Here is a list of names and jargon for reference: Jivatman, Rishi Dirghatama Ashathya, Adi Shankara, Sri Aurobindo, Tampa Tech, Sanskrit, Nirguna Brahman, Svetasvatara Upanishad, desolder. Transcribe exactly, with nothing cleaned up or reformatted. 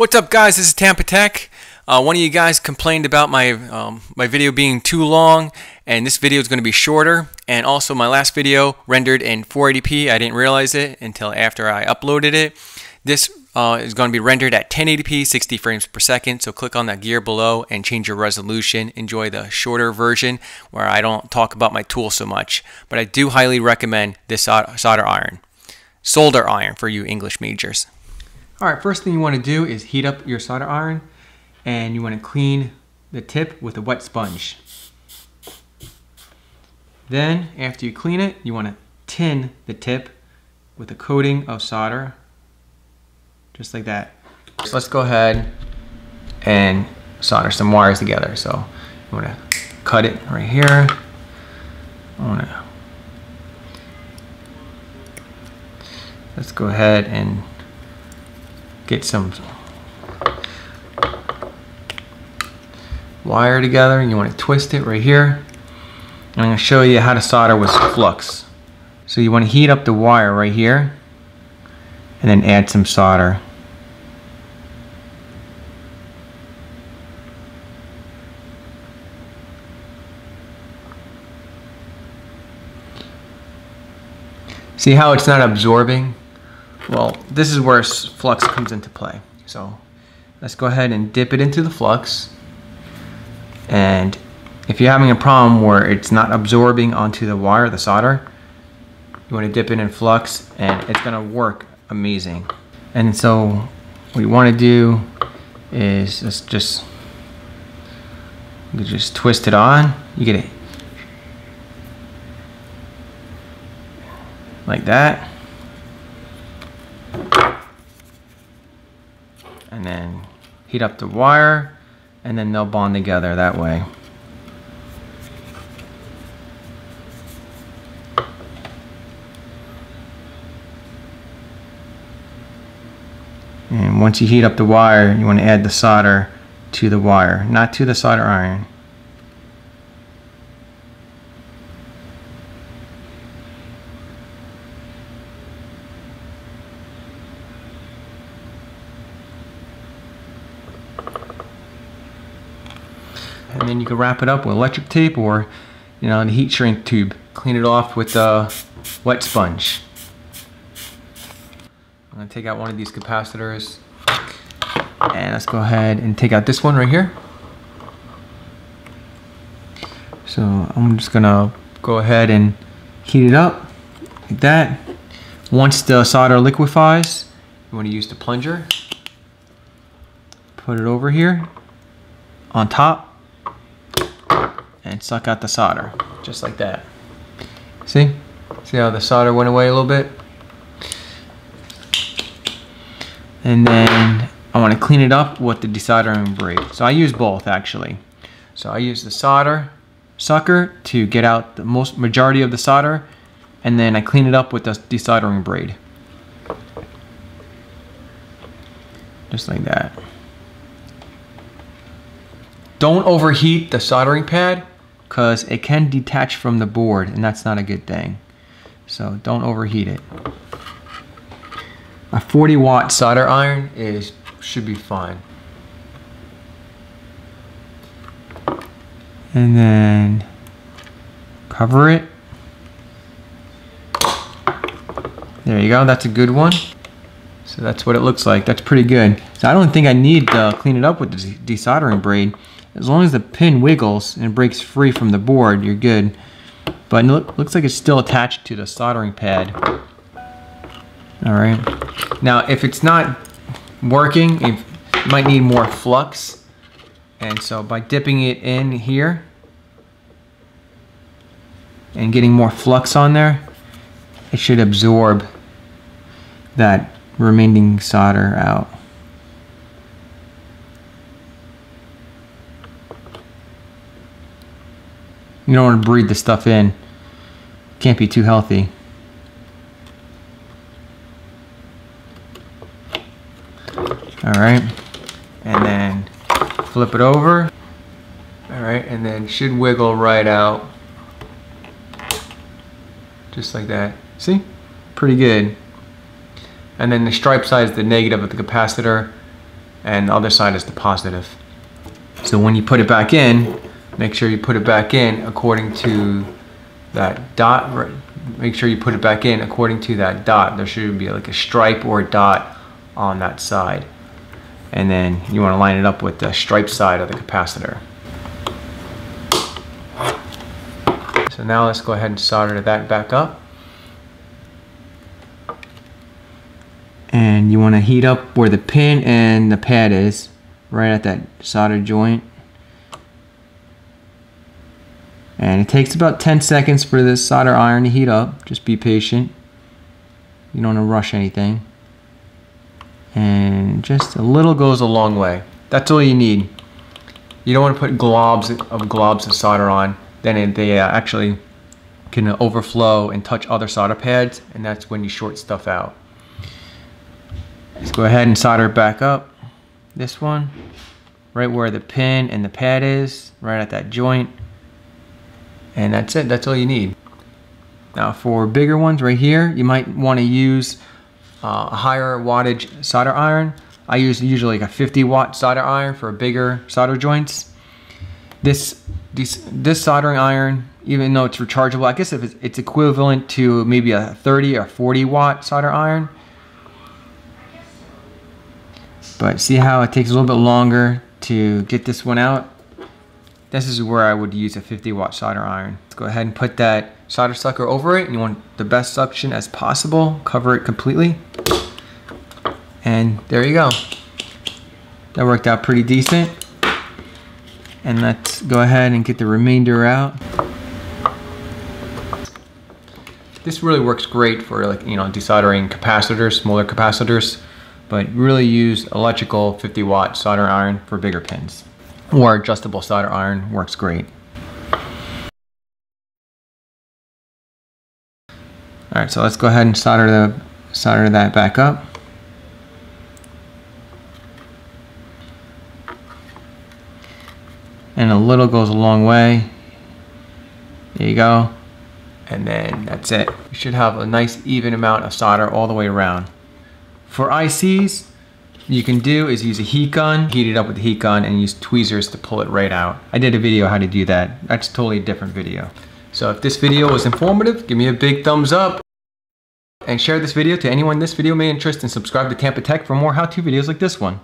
What's up, guys? This is Tampa Tech. Uh, one of you guys complained about my um, my video being too long, and this video is going to be shorter. And also, my last video rendered in four eighty p. I didn't realize it until after I uploaded it. This uh, is going to be rendered at ten eighty p, sixty frames per second. So click on that gear below and change your resolution. Enjoy the shorter version where I don't talk about my tool so much. But I do highly recommend this solder iron, solder iron for you English majors. All right, first thing you want to do is heat up your solder iron, and you want to clean the tip with a wet sponge. Then, after you clean it, you want to tin the tip with a coating of solder, just like that. So let's go ahead and solder some wires together. So you want to cut it right here. I want to. Let's go ahead and get some wire together, and you want to twist it right here. And I'm going to show you how to solder with flux. So you want to heat up the wire right here and then add some solder. See how it's not absorbing? Well, this is where flux comes into play. So let's go ahead and dip it into the flux. And if you're having a problem where it's not absorbing onto the wire, the solder, you want to dip it in flux, and it's going to work amazing. And so what you want to do is let's just, you just twist it on. You get it like that. And then heat up the wire, and then they'll bond together that way. And once you heat up the wire, you want to add the solder to the wire, not to the solder iron. And then you can wrap it up with electric tape or, you know, the heat shrink tube. Clean it off with a wet sponge. I'm going to take out one of these capacitors, and let's go ahead and take out this one right here. So I'm just going to go ahead and heat it up like that. Once the solder liquefies, you want to use the plunger. Put it over here on top, and suck out the solder, just like that. See? See how the solder went away a little bit? And then I want to clean it up with the desoldering braid. So I use both, actually. So I use the solder sucker to get out the most majority of the solder, and then I clean it up with the desoldering braid. Just like that. Don't overheat the soldering pad, because it can detach from the board, and that's not a good thing. So don't overheat it. A forty watt solder iron is should be fine. And then cover it. There you go, that's a good one. So that's what it looks like. That's pretty good. So I don't think I need to clean it up with the desoldering braid. As long as the pin wiggles and breaks free from the board, you're good. But it looks like it's still attached to the soldering pad. All right. Now, if it's not working, you might need more flux. And so by dipping it in here and getting more flux on there, it should absorb that remaining solder out. You don't want to breathe this stuff in. Can't be too healthy. All right, and then flip it over. All right, and then it should wiggle right out. Just like that. See? Pretty good. And then the stripe side is the negative of the capacitor, and the other side is the positive. So when you put it back in, make sure you put it back in according to that dot. Make sure you put it back in according to that dot. There should be like a stripe or a dot on that side. And then you want to line it up with the striped side of the capacitor. So now let's go ahead and solder that back up. And you want to heat up where the pin and the pad is, right at that solder joint. And it takes about ten seconds for this solder iron to heat up. Just be patient. You don't want to rush anything. And just a little goes a long way. That's all you need. You don't want to put globs of globs of solder on. Then it, they uh, actually can overflow and touch other solder pads, and that's when you short stuff out. Let's go ahead and solder it back up. This one, right where the pin and the pad is, right at that joint. And that's it, that's all you need. Now for bigger ones right here, you might want to use uh, a higher wattage solder iron. I use usually like a fifty watt solder iron for bigger solder joints. This This, this soldering iron, even though it's rechargeable, I guess if it's, it's equivalent to maybe a thirty or forty watt solder iron. But see how it takes a little bit longer to get this one out? This is where I would use a fifty watt solder iron. Let's go ahead and put that solder sucker over it. You want the best suction as possible. Cover it completely. And there you go. That worked out pretty decent. And let's go ahead and get the remainder out. This really works great for, like, you know, desoldering capacitors, smaller capacitors, but really use electrical fifty watt solder iron for bigger pins, or adjustable solder iron works great. All right, so let's go ahead and solder the solder that back up. And a little goes a long way. There you go. And then that's it. You should have a nice even amount of solder all the way around. For I Cs, what you can do is use a heat gun, heat it up with a heat gun, and use tweezers to pull it right out. I did a video how to do that. That's a totally different video. So if this video was informative, give me a big thumbs up and share this video to anyone this video may interest, and subscribe to Tampa Tech for more how-to videos like this one.